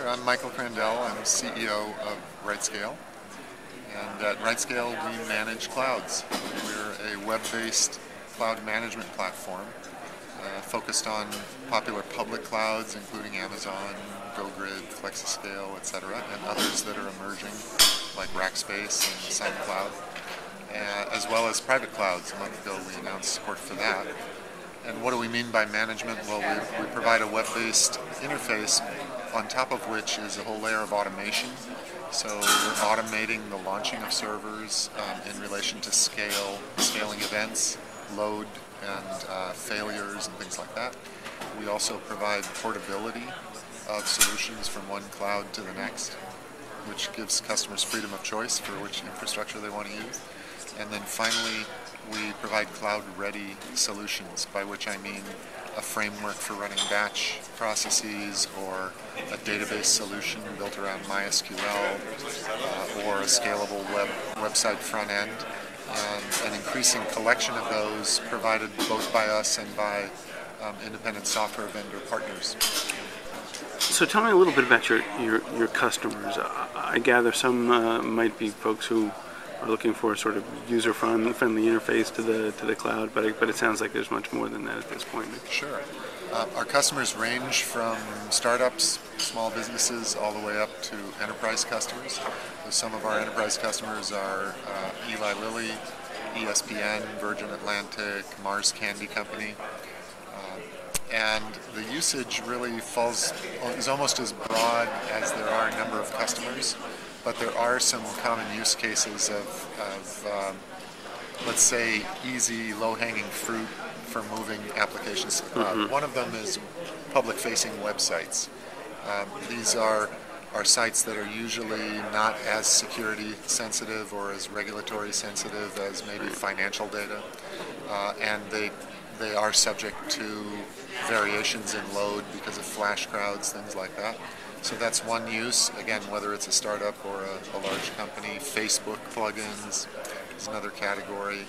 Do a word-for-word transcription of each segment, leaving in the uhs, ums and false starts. Sure, I'm Michael Crandell. I'm C E O of RightScale. And at RightScale, we manage clouds. We're a web-based cloud management platform uh, focused on popular public clouds, including Amazon, GoGrid, FlexiScale, et cetera, and others that are emerging, like Rackspace and SunCloud, uh, as well as private clouds. A month ago, we announced support for that. And what do we mean by management? Well, we, we provide a web-based interface on top of which is a whole layer of automation. So we're automating the launching of servers um, in relation to scale, scaling events, load, and uh, failures, and things like that. We also provide portability of solutions from one cloud to the next, which gives customers freedom of choice for which infrastructure they want to use. And then finally, we provide cloud-ready solutions, by which I mean a framework for running batch processes, or a database solution built around MySQL, uh, or a scalable web website front end, and an increasing collection of those provided both by us and by um, independent software vendor partners. So tell me a little bit about your, your, your customers. I, I gather some uh, might be folks who are looking for a sort of user-friendly interface to the to the cloud, but it, but it sounds like there's much more than that at this point. Sure. Uh, our customers range from startups, small businesses, all the way up to enterprise customers. So some of our enterprise customers are uh, Eli Lilly, E S P N, Virgin Atlantic, Mars Candy Company, uh, and the usage really falls is almost as broad as there are a number of customers. But there are some common use cases of, of um, let's say, easy, low-hanging fruit for moving applications to the cloud. Mm-hmm. One of them is public-facing websites. Um, these are, are sites that are usually not as security-sensitive or as regulatory-sensitive as maybe financial data, uh, and they, they are subject to variations in load because of flash crowds, things like that. So that's one use, again, whether it's a startup or a, a large company. Facebook plugins is another category.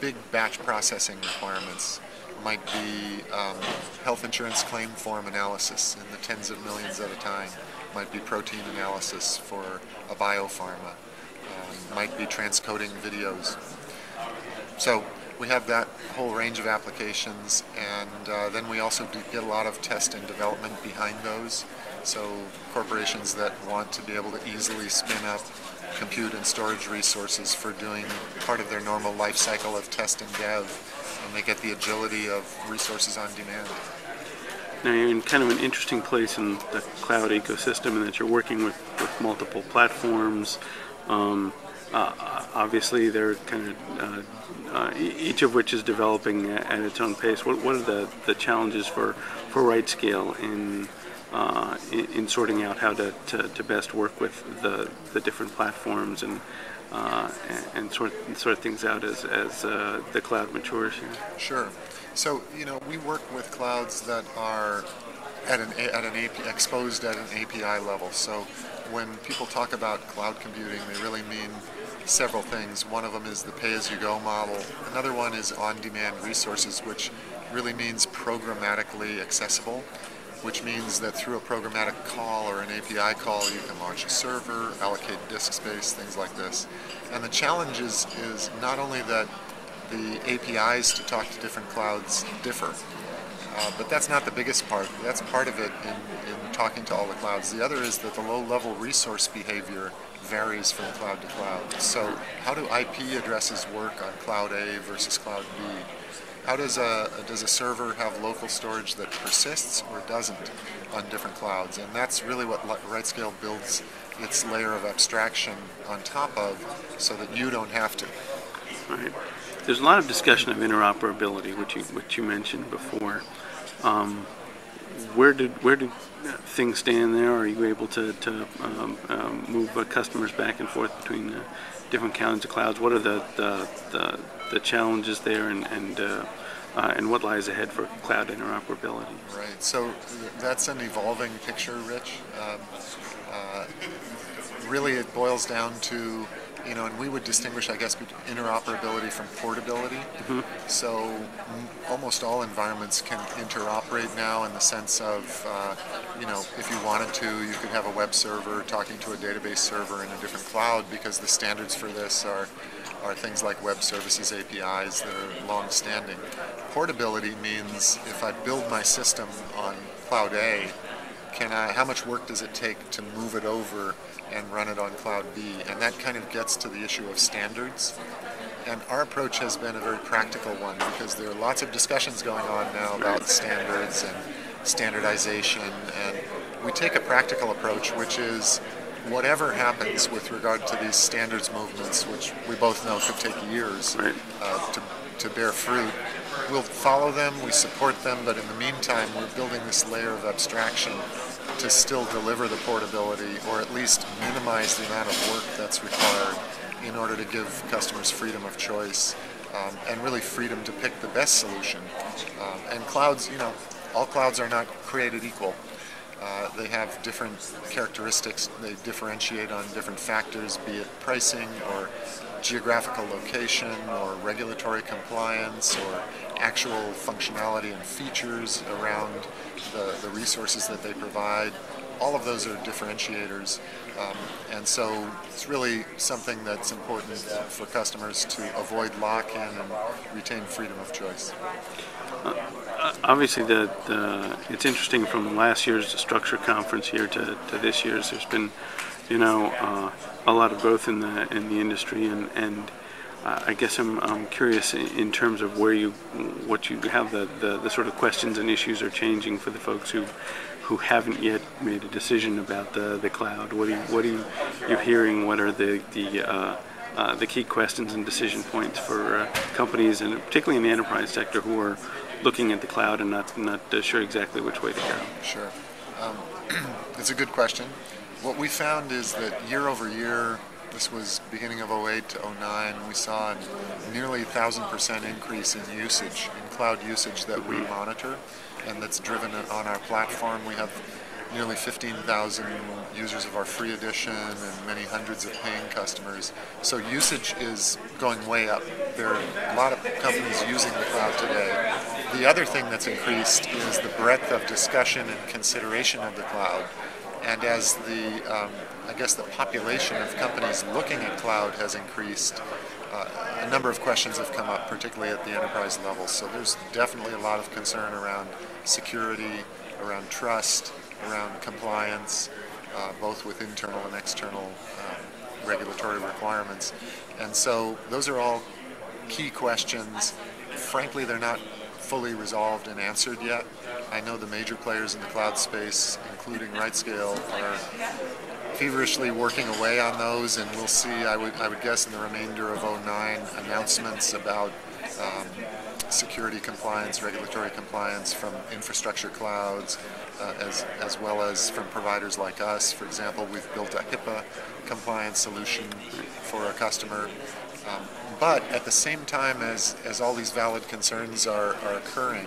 Big batch processing requirements might be um, health insurance claim form analysis in the tens of millions at a time, might be protein analysis for a biopharma, um, might be transcoding videos. So we have that whole range of applications, and uh, then we also do get a lot of test and development behind those. So corporations that want to be able to easily spin up compute and storage resources for doing part of their normal life cycle of test and dev, and they get the agility of resources on demand. Now you're in kind of an interesting place in the cloud ecosystem in that you're working with, with multiple platforms. Um, uh, obviously they're kind of uh, Uh, each of which is developing at, at its own pace. What, what are the, the challenges for, for RightScale in, uh, in in sorting out how to, to, to best work with the, the different platforms and uh, and, and sort sort things out as, as uh, the cloud matures here? Sure. So you know we work with clouds that are at an at an A P I, exposed at an A P I level. So when people talk about cloud computing, they really mean several things. One of them is the pay-as-you-go model. Another one is on-demand resources, which really means programmatically accessible, which means that through a programmatic call or an A P I call, you can launch a server, allocate disk space, things like this. And the challenge is, is not only that the A P Is to talk to different clouds differ, uh, but that's not the biggest part. That's part of it in, in talking to all the clouds. The other is that the low-level resource behavior varies from cloud to cloud. So how do I P addresses work on cloud A versus cloud B? How does a, does a server have local storage that persists or doesn't on different clouds? And that's really what RightScale builds its layer of abstraction on top of, so that you don't have to. Right. There's a lot of discussion of interoperability, which you, which you mentioned before. Um, Where did where do things stand there? Are you able to, to um, um, move uh, customers back and forth between uh, different kinds of clouds? What are the the, the, the challenges there, and and uh, uh, and what lies ahead for cloud interoperability? Right. So that's an evolving picture, Rich. Um, uh, really, it boils down to you know, and we would distinguish, I guess, between interoperability from portability. Mm-hmm. So m almost all environments can interoperate now in the sense of, uh, you know, if you wanted to, you could have a web server talking to a database server in a different cloud, because the standards for this are, are things like web services A P Is that are long-standing. Portability means if I build my system on Cloud A, can I, how much work does it take to move it over and run it on Cloud B? And that kind of gets to the issue of standards. And our approach has been a very practical one, because there are lots of discussions going on now about standards and standardization. And we take a practical approach, which is whatever happens with regard to these standards movements, which we both know could take years uh, to, to bear fruit, we'll follow them, we support them, but in the meantime, we're building this layer of abstraction to still deliver the portability, or at least minimize the amount of work that's required in order to give customers freedom of choice, um, and really freedom to pick the best solution. Um, and clouds, you know, all clouds are not created equal. Uh, they have different characteristics. They differentiate on different factors, be it pricing or geographical location or regulatory compliance or actual functionality and features around the, the resources that they provide. All of those are differentiators. Um, and so it's really something that's important for customers to avoid lock-in and retain freedom of choice. Uh, obviously, the, the, it's interesting from last year's Structure Conference here to, to this year's. There's been, you know, uh, a lot of growth in the in the industry, and and uh, I guess I'm, I'm curious in, in terms of where you, what you have the, the the sort of questions and issues are changing for the folks who who haven't yet made a decision about the the cloud. What do you, what do you you're hearing? What are the the uh, uh, the key questions and decision points for uh, companies, and particularly in the enterprise sector, who are looking at the cloud and not not uh, sure exactly which way to go? Sure, um, it's a good question. What we found is that year over year, this was beginning of oh eight to oh nine, we saw a nearly one thousand percent increase in usage, in cloud usage that we monitor, and that's driven on our platform. We have nearly fifteen thousand users of our free edition and many hundreds of paying customers. So usage is going way up. There are a lot of companies using the cloud today. The other thing that's increased is the breadth of discussion and consideration of the cloud. And as the, um, I guess, the population of companies looking at cloud has increased, uh, a number of questions have come up, particularly at the enterprise level. So there's definitely a lot of concern around security, around trust, around compliance, uh, both with internal and external uh, regulatory requirements. And so those are all key questions. Frankly, they're not fully resolved and answered yet. I know the major players in the cloud space, including RightScale, are feverishly working away on those, and we'll see, I would, I would guess, in the remainder of oh nine, announcements about um, security compliance, regulatory compliance from infrastructure clouds, uh, as, as well as from providers like us. For example, we've built a HIPAA compliance solution for a customer. Um, But at the same time as, as all these valid concerns are, are occurring,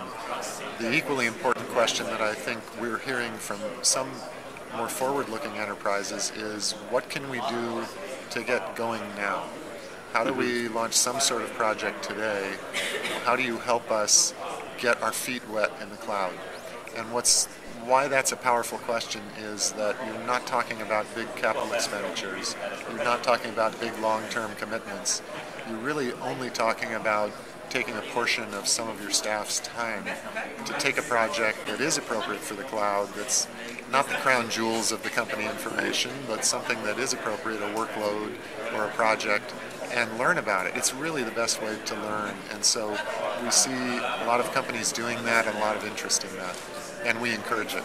the equally important question that I think we're hearing from some more forward-looking enterprises is, what can we do to get going now? How do we launch some sort of project today? How do you help us get our feet wet in the cloud? And what's why that's a powerful question is that you're not talking about big capital expenditures. You're not talking about big long-term commitments. You're really only talking about taking a portion of some of your staff's time to take a project that is appropriate for the cloud, that's not the crown jewels of the company information, but something that is appropriate, a workload or a project, and learn about it. It's really the best way to learn. And so we see a lot of companies doing that and a lot of interest in that, and we encourage it.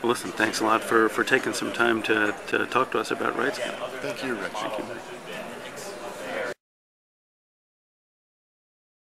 Well, listen, thanks a lot for, for taking some time to, to talk to us about RightScale. Thank you, Rick. Thank you.